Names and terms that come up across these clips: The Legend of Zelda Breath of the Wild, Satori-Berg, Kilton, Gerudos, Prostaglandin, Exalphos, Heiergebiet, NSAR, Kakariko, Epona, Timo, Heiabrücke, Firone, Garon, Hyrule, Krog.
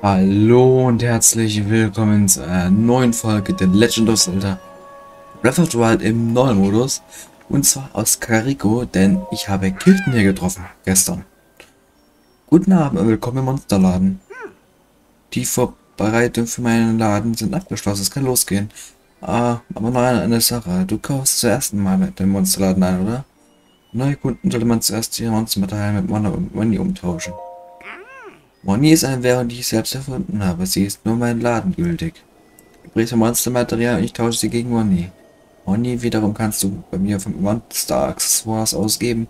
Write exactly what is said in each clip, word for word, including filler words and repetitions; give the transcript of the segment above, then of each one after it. Hallo und herzlich willkommen zu einer neuen Folge The Legend of Zelda Breath of the Wild im neuen Modus. Und zwar aus Kakariko, denn ich habe Kilton hier getroffen, gestern. Guten Abend und willkommen im Monsterladen. Die Vorbereitungen für meinen Laden sind abgeschlossen, es kann losgehen. Ah, aber noch eine Sache, du kaufst zum ersten Mal mit dem Monsterladen ein, oder? Neue Kunden sollte man zuerst ihre Monstermaterialien mit Mana und Money umtauschen. Money ist eine Währung, die ich selbst erfunden habe. Sie ist nur mein Laden gültig. Ich bringe Monstermaterial und ich tausche sie gegen Money. Money wiederum kannst du bei mir von Monster-Accessoires ausgeben,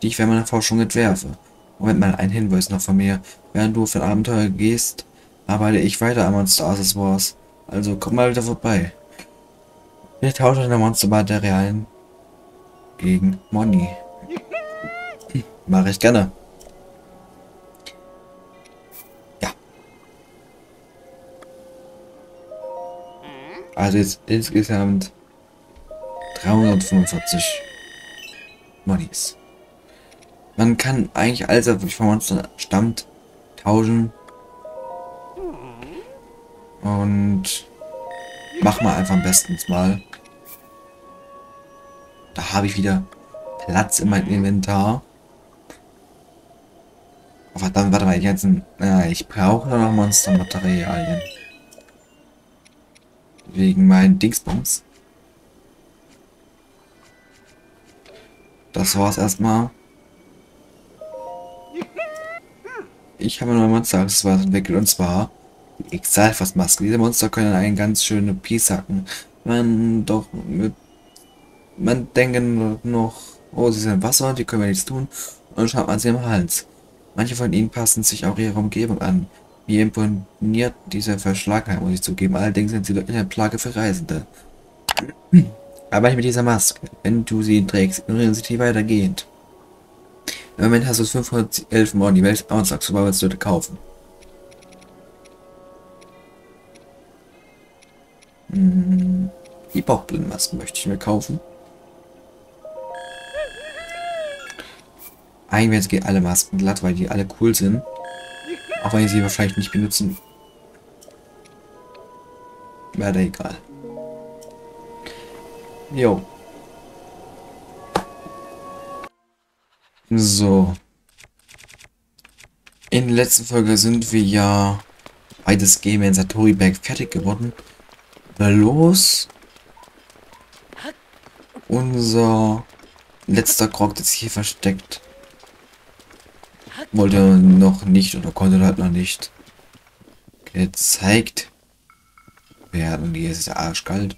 die ich für meine Forschung entwerfe. Moment mal, ein Hinweis noch von mir. Während du auf ein Abenteuer gehst, arbeite ich weiter an Monster-Accessoires. Also komm mal wieder vorbei. Wir tauschen deine Monstermaterialien gegen Money. Hm, mache ich gerne. Also jetzt insgesamt dreihundertfünfundvierzig Monies. Man kann eigentlich alles, was von Monster stammt, tauschen. Und mach mal einfach am besten mal. Da habe ich wieder Platz in meinem Inventar. Oh, verdammt, warte mal, die ganzen... Ja, ich brauche noch Monstermaterialien. Wegen meinen Dingsbums. Das war's erstmal. Ich habe neue Monster-Accessoires entwickelt, und zwar die Exalphos-Maske. Diese Monster können einen ganz schönen Piece hacken. Man doch mit. Man denken noch, oh, sie sind im Wasser, die können wir nichts tun. Und dann schaut man sie im Hals. Manche von ihnen passen sich auch ihrer Umgebung an. Mir imponiert dieser Verschlagenheit, muss ich zugeben. Allerdings sind sie wirklich eine Plage für Reisende. Aber nicht mit dieser Maske. Wenn du sie trägst, ignorieren sie die weitergehend. Im Moment hast du fünfhundertelf Money. Welches Aussags willst du kaufen? Hm, die Bauchblindenmasken möchte ich mir kaufen. Eigentlich gehen alle Masken glatt, weil die alle cool sind. Auch wenn ich sie vielleicht nicht benutzen werde, egal. Jo. So. In der letzten Folge sind wir ja beides Game in Satori-Berg fertig geworden. Bloß unser letzter Krog ist hier versteckt. Wollte noch nicht oder konnte halt noch nicht gezeigt werden. Hier ist es ja arschkalt.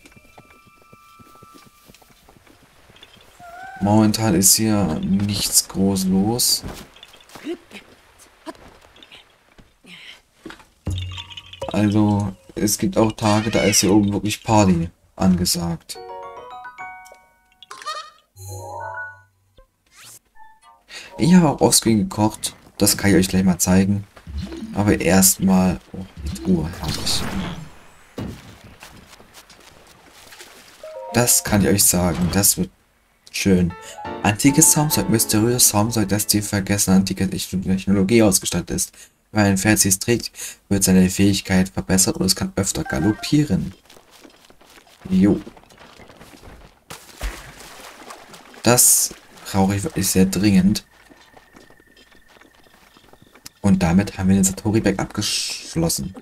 Momentan ist hier nichts groß los. Also es gibt auch Tage, da ist hier oben wirklich Party angesagt. Ich habe auch offscreen gekocht. Das kann ich euch gleich mal zeigen. Aber erstmal oh, die Truhe habe ich. Das kann ich euch sagen. Das wird schön. Antikes Zaumzeug. Mysteriöses Zaumzeug, das die vergessene antike Technologie ausgestattet ist. Wenn ein Pferd es trägt, wird seine Fähigkeit verbessert und es kann öfter galoppieren. Jo. Das brauche ich wirklich sehr dringend. Und damit haben wir den Satori-Berg abgeschlossen.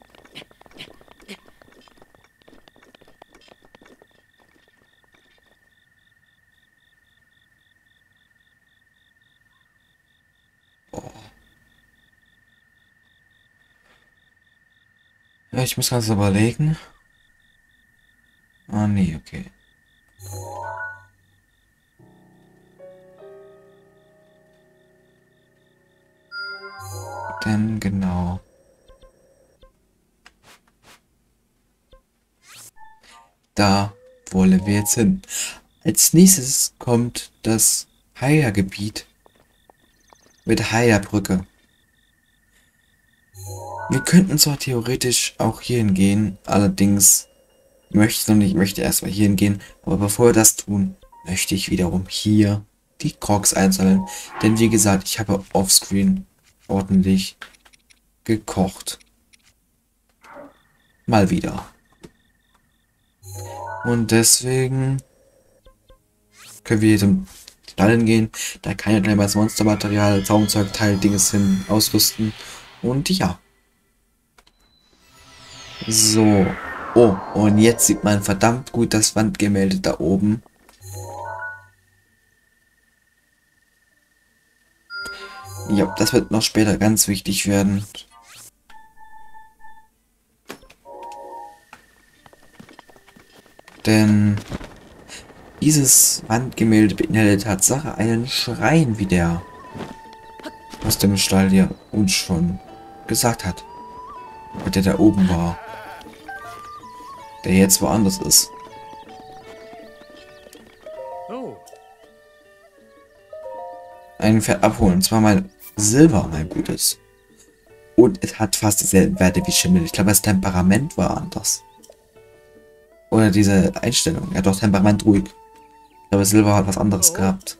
Oh. Ja, ich muss ganz überlegen. Ah, nee, okay. Denn genau. Da wollen wir jetzt hin. Als nächstes kommt das Heiergebiet mit Heiabrücke. Wir könnten zwar theoretisch auch hierhin gehen, allerdings möchte und ich möchte erstmal hierhin gehen, aber bevor wir das tun, möchte ich wiederum hier die Krogs einsammeln. Denn wie gesagt, ich habe offscreen ordentlich gekocht. Mal wieder. Und deswegen können wir zum Stallen gehen. Da kann ja gleich mal das Monstermaterial, Zaumzeug, Teil, Dinges hin ausrüsten. Und ja. So. Oh, und jetzt sieht man verdammt gut das Wandgemälde da oben. Ja, das wird noch später ganz wichtig werden. Denn dieses Wandgemälde beinhaltet Tatsache einen Schrein, wie der aus dem Stall ja uns schon gesagt hat. Und der da oben war. Der jetzt woanders ist. Ein Pferd abholen, und zwar mein Silber, mein Gutes. Und es hat fast dieselben Werte wie Schimmel. Ich glaube, das Temperament war anders. Oder diese Einstellung. Ja, doch, Temperament ruhig. Aber Silber hat was anderes gehabt.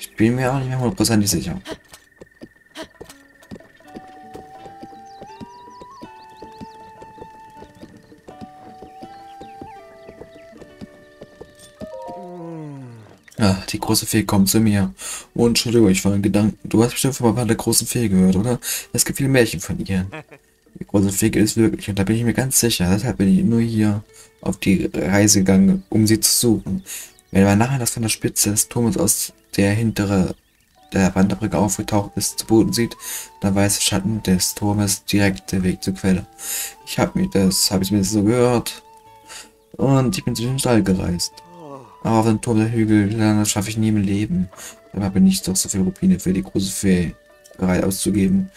Ich bin mir auch nicht mehr hundertprozentig sicher. Ach, die große Fee kommt zu mir. Und entschuldige, ich war in Gedanken. Du hast bestimmt von der großen Fee gehört, oder? Es gibt viele Märchen von ihr. Die große Fee ist wirklich, und da bin ich mir ganz sicher. Deshalb bin ich nur hier auf die Reise gegangen, um sie zu suchen. Wenn man nachher das von der Spitze des Turmes aus der hintere der Wanderbrücke aufgetaucht ist, zu Boden sieht, dann weiß der Schatten des Turmes direkt den Weg zur Quelle. Ich habe mir das, habe ich mir das so gehört. Und ich bin zu dem Stall gereist. Aber auf dem Turm der Hügel, das schaffe ich nie im Leben. Dabei bin ich doch so viel Rubine für die große Fee bereit auszugeben.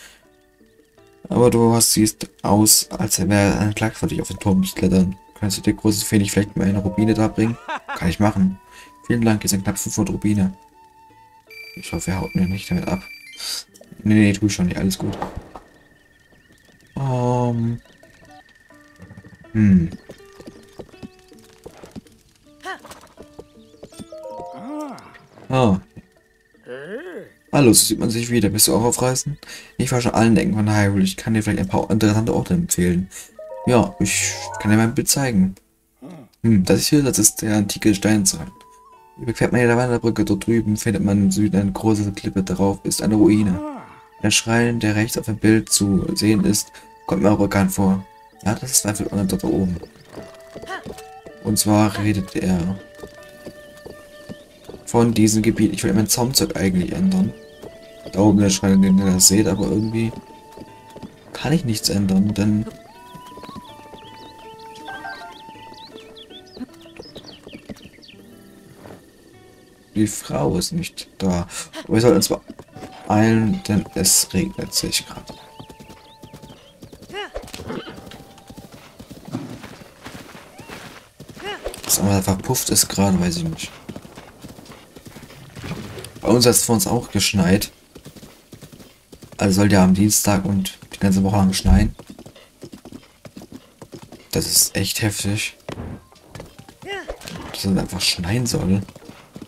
Aber du hast, siehst aus, als wäre ein Klacks für dich auf den Turm zu klettern. Kannst du dir große Fee nicht vielleicht mal eine Rubine da bringen? Kann ich machen. Vielen Dank, hier sind knapp fünfhundert Rubine. Ich hoffe, er haut mir nicht damit ab. Nee, nee, tu ich schon nicht, alles gut. Um. Hm. Ah. Hallo, so sieht man sich wieder. Bist du auch auf Reisen? Ich war schon allen Ecken von Hyrule. Ich kann dir vielleicht ein paar interessante Orte empfehlen. Ja, ich kann dir mein Bild zeigen. Hm, das hier, das ist der antike Steinzeit. Überquert man hier der Wanderbrücke. Dort drüben findet man im Süden eine große Klippe. Darauf ist eine Ruine. Der Schrein, der rechts auf dem Bild zu sehen ist, kommt mir auch bekannt vor. Ja, das ist zweifelsohne dort oben. Und zwar redet er von diesem Gebiet. Ich will mein Zaumzeug eigentlich ändern. Da oben der Schrein, den ihr das seht, aber irgendwie kann ich nichts ändern, denn die Frau ist nicht da. Aber wir sollten uns beeilen, denn es regnet sich gerade. Das aber verpufft ist gerade, weiß ich nicht. Bei uns hat es vor uns auch geschneit. Also soll ja am Dienstag und die ganze Woche lang schneien. Das ist echt heftig. Dass es einfach schneien soll.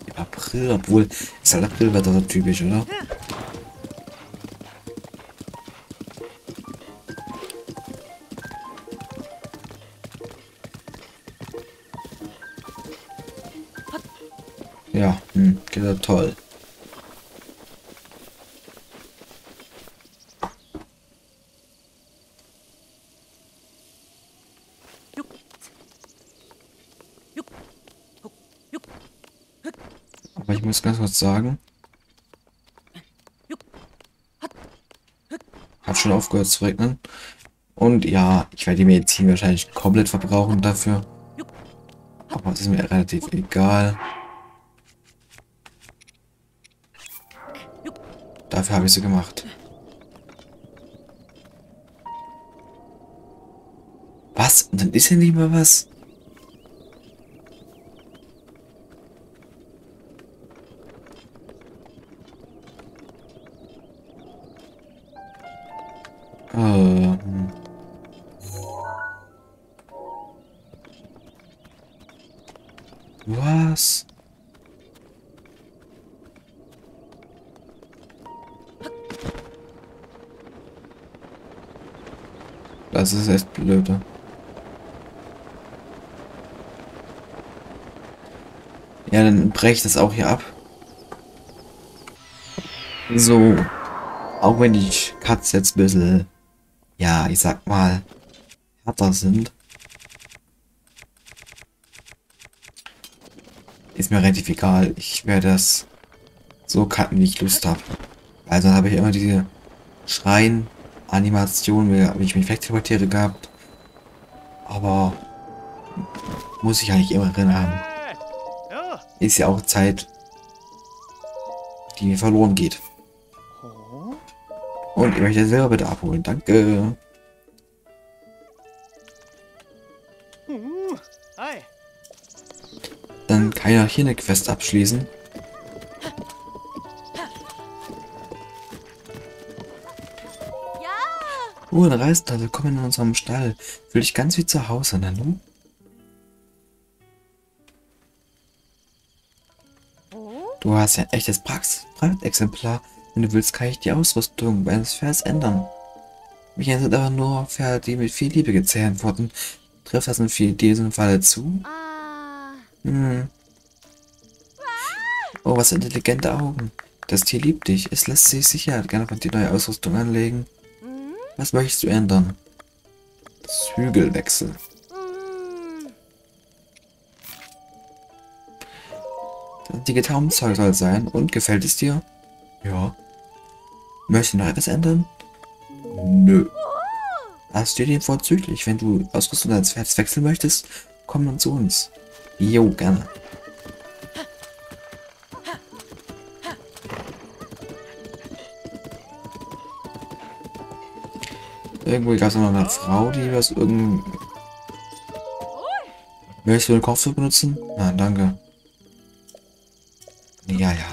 Im April, obwohl. Ist halt Aprilwetter so typisch, oder? Ja, hm, geht ja toll. Muss ganz kurz sagen. Hat schon aufgehört zu regnen. Und ja, ich werde die Medizin wahrscheinlich komplett verbrauchen dafür. Aber es ist mir relativ egal. Dafür habe ich sie gemacht. Was? Und dann ist ja nicht mal was? Was? Das ist echt blöd. Ja, dann breche ich das auch hier ab. So. Auch wenn die Cuts jetzt ein bisschen, ja, ich sag mal, härter sind. Ist mir relativ egal. Ich werde das so cutten, wie ich Lust habe. Also habe ich immer diese Schreien-Animation, wie ich mich wegteleportiere gehabt. Aber muss ich eigentlich immer drin haben. Ist ja auch Zeit, die mir verloren geht. Und ich möchte selber bitte abholen. Danke. Dann kann ich auch hier eine Quest abschließen. Oh, eine Reisentasse. Willkommen in unserem Stall. Fühl dich ganz wie zu Hause, Nanu. Du hast ja ein echtes Prachtexemplar. Wenn du willst, kann ich die Ausrüstung meines Pferds ändern. Mich sind aber nur Pferde, die mit viel Liebe gezählt wurden. Trifft das in diesem Falle zu? Hm. Oh, was intelligente Augen. Das Tier liebt dich. Es lässt sich sicher gerne von dir neue Ausrüstung anlegen. Was möchtest du ändern? Zügelwechsel. Das antike Taubenzeug soll sein. Und gefällt es dir? Ja. Möchtest du noch etwas ändern? Nö. Das steht dir vorzüglich. Wenn du Ausrüstung deines Pferdes wechseln möchtest, komm dann zu uns. Jo, gerne. Irgendwo gab es noch eine Frau, die was irgend... Möchtest du den Kopf zu benutzen? Nein, danke. Ja, ja.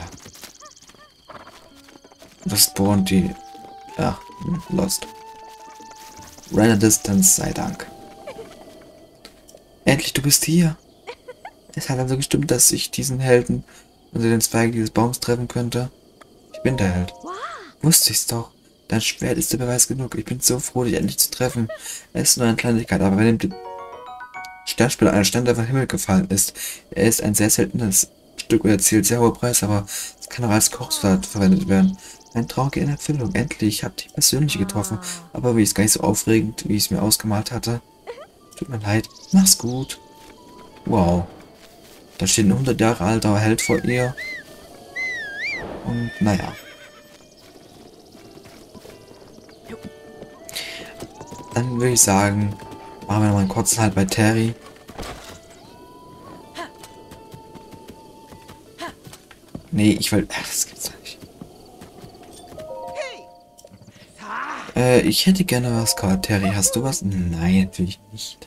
Das spawnt die... Ja, lost. Render Distance sei Dank. Endlich, du bist hier. Es hat also gestimmt, dass ich diesen Helden unter den Zweigen dieses Baums treffen könnte. Ich bin der Held. Wusste ich's doch. Dein Schwert ist der Beweis genug. Ich bin so froh, dich endlich zu treffen. Es ist nur eine Kleinigkeit, aber wenn dem Sternspieler einer Stern vom Himmel gefallen ist, er ist ein sehr seltenes Stück und erzielt sehr hoher Preis, aber es kann auch als Kochsalz verwendet werden. Ein Traum geht in Erfüllung. Endlich, ich habe dich persönlich getroffen, aber wie ist gar nicht so aufregend, wie ich es mir ausgemalt hatte. Tut mir leid. Mach's gut. Wow. Da steht ein hundert Jahre alter Held vor ihr. Und naja. Dann würde ich sagen, machen wir noch mal einen kurzen Halt bei Terry. Nee, ich will... Ach, das gibt's nicht. Äh, ich hätte gerne was gehabt. Terry, hast du was? Nein, natürlich nicht.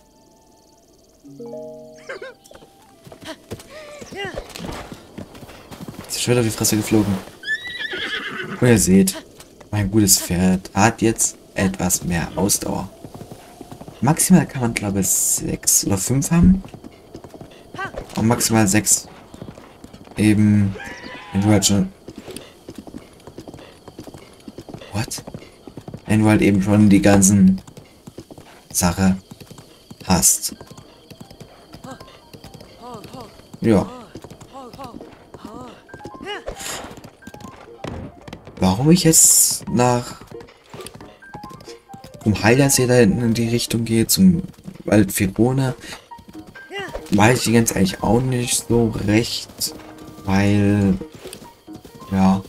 Jetzt ist schon wieder auf die Fresse geflogen. Und ihr seht, mein gutes Pferd hat jetzt etwas mehr Ausdauer. Maximal kann man, glaube ich, sechs oder fünf haben. Und maximal sechs. Eben... Wenn du halt schon... What? Wenn du halt eben schon die ganzen... Sache... hast. Ja. Warum ich jetzt nach... Zum Heilersee da hinten in die Richtung gehe, zum Wald Firone, weiß ich ganz eigentlich auch nicht so recht, weil, ja,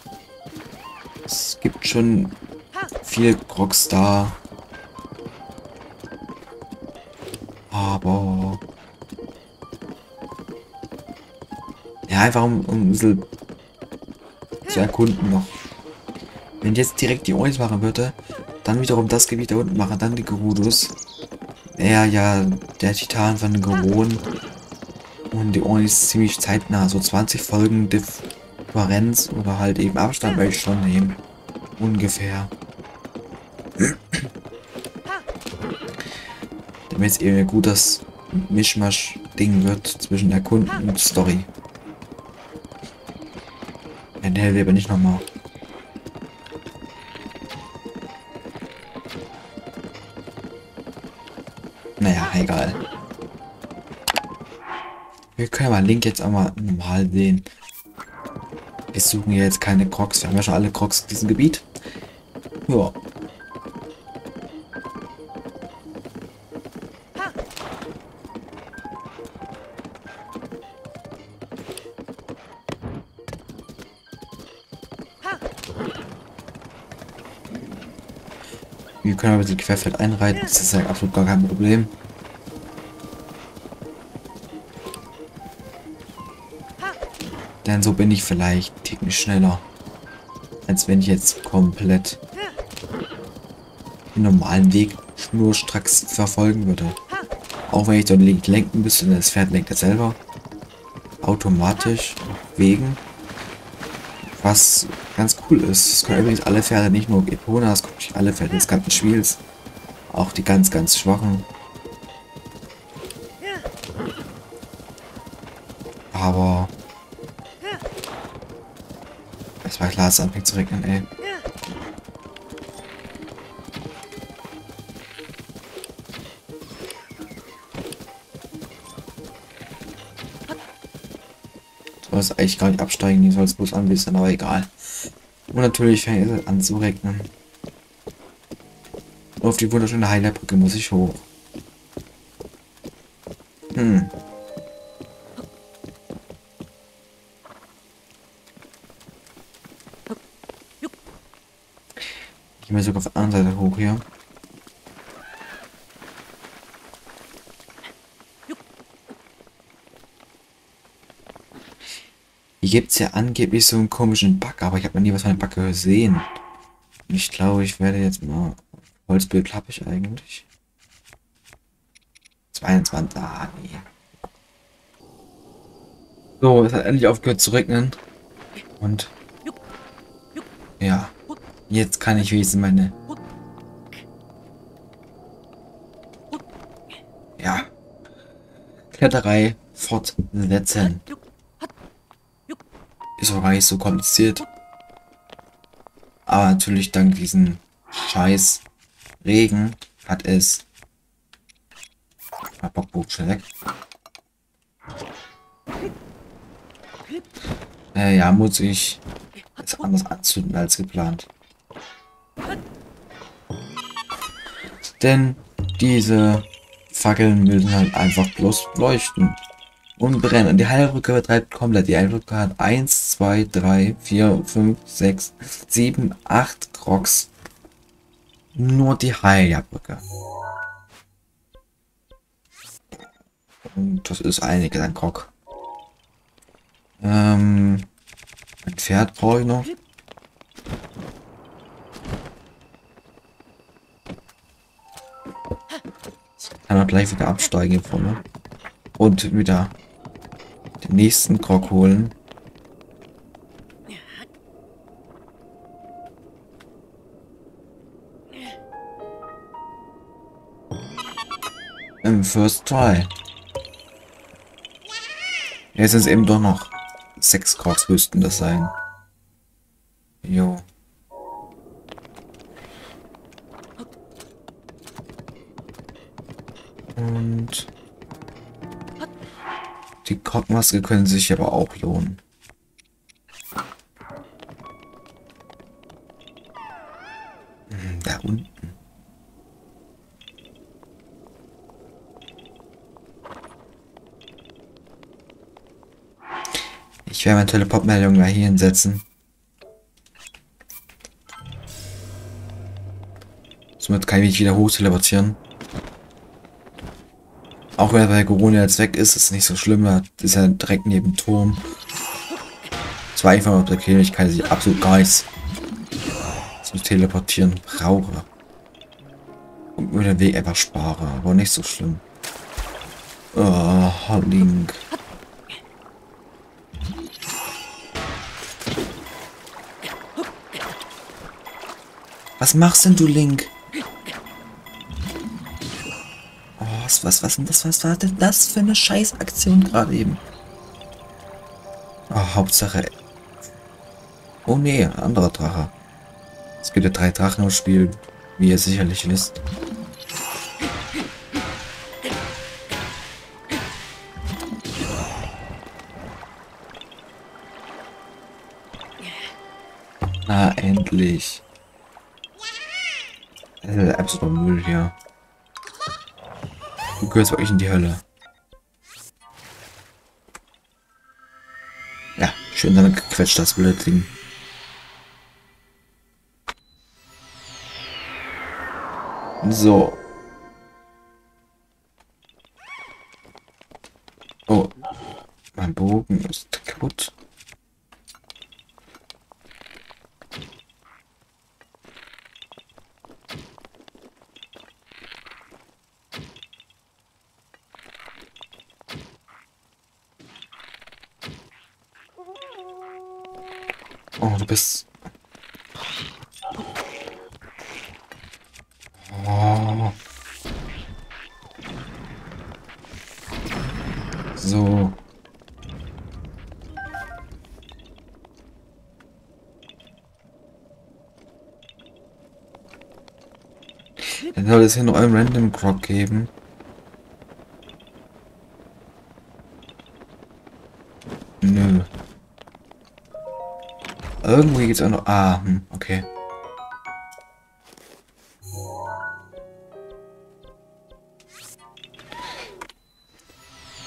es gibt schon viel Krogs da, aber, ja, einfach um, um ein bisschen zu erkunden noch. Wenn ich jetzt direkt die Ois machen würde, dann wiederum das Gebiet da unten machen, dann die Gerudos. Er ja, der Titan von Garon. Und die Ohren ist ziemlich zeitnah, so zwanzig Folgen Differenz oder halt eben Abstand werde ich schon nehmen. Ungefähr. Damit es eben ein gutes Mischmasch-Ding wird zwischen Erkunden und Story. Wenn der will aber nicht nochmal. Naja, egal. Wir können mal Link jetzt einmal normal sehen. Wir suchen ja jetzt keine Krogs. Wir haben ja schon alle Krogs in diesem Gebiet. Ja. Wir können aber den Querfeld einreiten, das ist ja absolut gar kein Problem. Denn so bin ich vielleicht einen Ticken schneller, als wenn ich jetzt komplett den normalen Weg schnurstracks verfolgen würde. Auch wenn ich dort links lenken müsste, denn das Pferd lenkt er selber. Automatisch, wegen. Was ganz cool ist. Es können übrigens alle Pferde, nicht nur Epona, es können nicht alle Pferde des ganzen Spiels. Auch die ganz, ganz schwachen. Aber... es war klar, es anfängt zu regnen, ey. Soll eigentlich gar nicht absteigen, die soll es bloß anwesend, aber egal. Und natürlich fängt es an zu regnen. Und auf die wunderschöne Heiabrücke muss ich hoch. Hm. Ich gehe mir sogar auf der anderen Seite hoch hier. Hier gibt es ja angeblich so einen komischen Bug, aber ich habe noch nie was von einem Bug gesehen. Und ich glaube, ich werde jetzt mal... Holzbild habe ich eigentlich. zweiundzwanzig, ah nee. So, es hat endlich aufgehört zu regnen. Und... ja. Jetzt kann ich wenigstens meine... ja. Kletterei fortsetzen. Ist auch gar nicht so kompliziert. Aber natürlich dank diesem scheiß Regen hat es... Bockbuch schon weg. Äh, ja, muss ich es anders anzünden als geplant. Denn diese Fackeln müssen halt einfach bloß leuchten. Und brennen. Und die Heiabrücke betreibt komplett. Die Heiabrücke hat eins, zwei, drei, vier, fünf, sechs, sieben, acht Krogs. Nur die Heiabrücke. Und das ist einiges an Krog. Ähm, ein Pferd brauche ich noch. Kann man gleich wieder absteigen hier vorne. Und wieder den nächsten Krog holen. Im First Try. Jetzt sind es eben doch noch sechs Krogs, müssten das sein. Jo. Und... die Krogmaske können sich aber auch lohnen. Hm, da unten. Ich werde meine Teleportmeldung mal hier hinsetzen. Somit kann ich mich wieder hoch teleportieren. Auch wenn der Garon jetzt weg ist, ist nicht so schlimm, das ist ja direkt neben dem Turm. Es war einfach nur bequem, ich kann sich absolut gar nichts zum Teleportieren brauche. Und mir den Weg einfach spare, aber nicht so schlimm. Oh, Link. Was machst denn du, Link? Was, was, was, was, was war denn das für eine Scheißaktion gerade eben? Oh, Hauptsache. Oh nee, ein anderer Drache. Es gibt ja drei Drachen im Spiel, wie ihr sicherlich wisst. Na, endlich. Das ist absolut Müll hier. Du gehörst wirklich in die Hölle. Ja, schön damit gequetscht, das blöde Ding. So. Oh. Mein Bogen ist kaputt. Oh, du bist... Oh. So. Dann soll es hier noch einen Random Krog geben. Nö. Irgendwo geht's auch noch... Ah, hm, okay.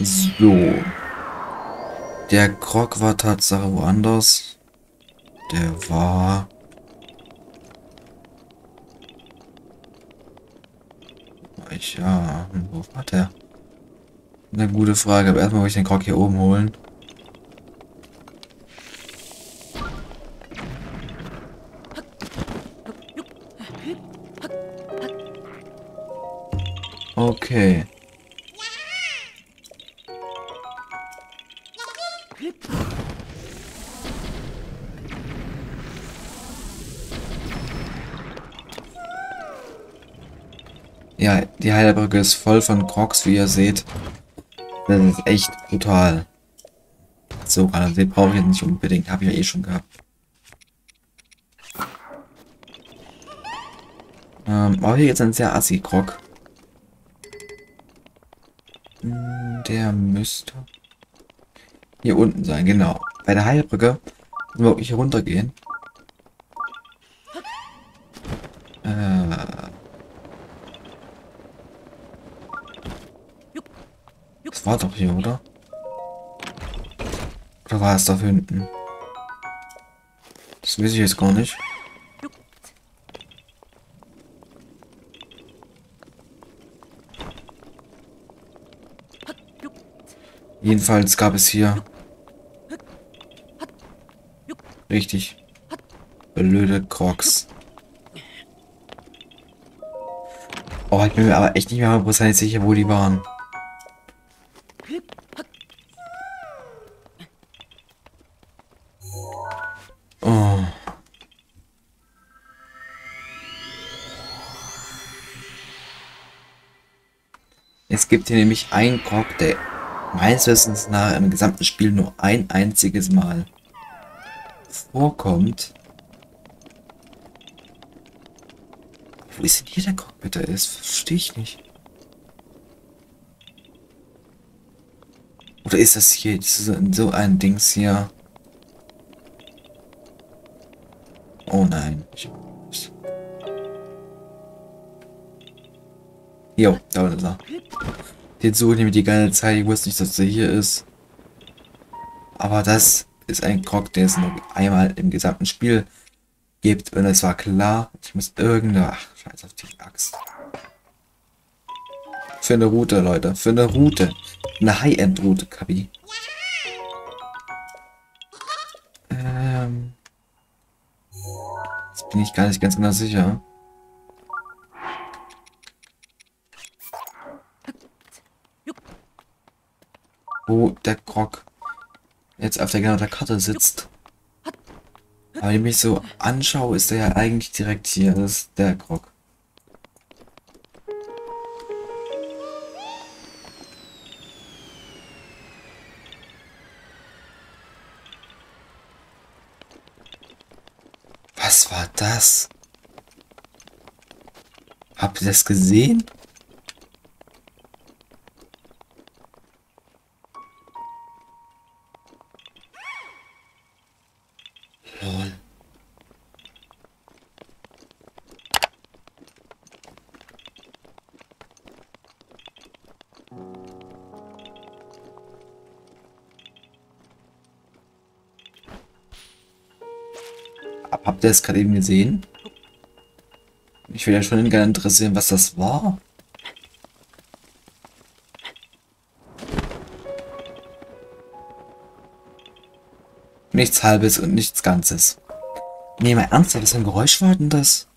So. Der Krog war Tatsache woanders. Der war... Ich, ja... Wo war der? Eine gute Frage, aber erstmal will ich den Krog hier oben holen. Okay. Ja, die Heiabrücke ist voll von Krogs, wie ihr seht. Das ist echt brutal. So, also den brauche ich jetzt nicht unbedingt. Habe ich ja eh schon gehabt. Ähm, aber hier jetzt ein sehr assi Krog. Der müsste hier unten sein, genau. Bei der Heiabrücke müssen wir wirklich runtergehen. Äh. Das war doch hier, oder? Oder war es da hinten? Das weiß ich jetzt gar nicht. Jedenfalls gab es hier richtig blöde Krogs. Oh, ich bin mir aber echt nicht mehr hundertprozentig sicher, wo die waren. Oh. Es gibt hier nämlich einen Krog, der meines Wissens nach im gesamten Spiel nur ein einziges Mal vorkommt. Wo ist denn hier der Krog bitte? Das verstehe ich nicht. Oder ist das hier so ein Dings hier? Oh nein. Jo, da unten ist er. Den suche ich nämlich die ganze Zeit, ich wusste nicht, dass der hier ist. Aber das ist ein Krog, den es nur einmal im gesamten Spiel gibt. Und es war klar, ich muss irgendeine... Ach, scheiß auf die Axt. Für eine Route, Leute. Für eine Route. Eine High-End-Route, Kabi. Ähm... Jetzt bin ich gar nicht ganz genau sicher. Wo der Krog jetzt auf der genau der Karte sitzt. Aber wenn ich mich so anschaue, ist er ja eigentlich direkt hier. Das ist der Krog. Was war das? Habt ihr das gesehen? Habt ihr es gerade eben gesehen? Ich will ja schon gerne interessieren, was das war. Nichts Halbes und nichts Ganzes. Nee, mal ernsthaft, was für ein Geräusch war denn das?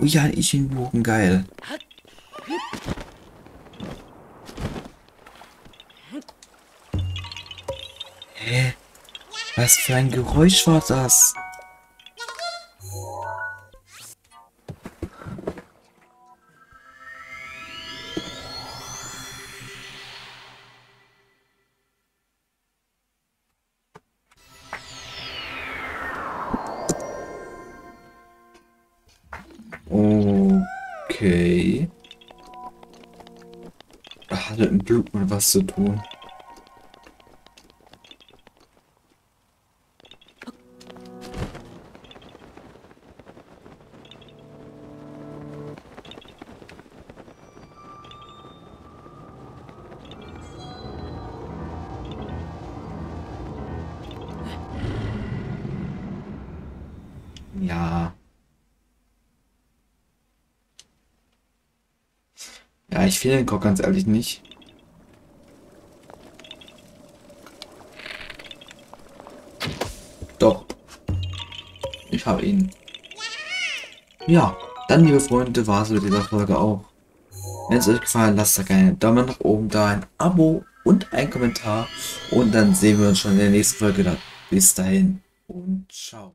Oh ja, ich in Bogen, geil. Hä? Was für ein Geräusch war das? Okay. Hat mit dem Blut mal was zu tun. Ja. Ja, ich finde den Krog ganz ehrlich nicht. Doch. Ich habe ihn. Ja, dann, liebe Freunde, war es mit dieser Folge auch. Wenn es euch gefallen hat, lasst da gerne einen Daumen nach oben da, ein Abo und ein Kommentar. Und dann sehen wir uns schon in der nächsten Folge. Bis dahin und ciao.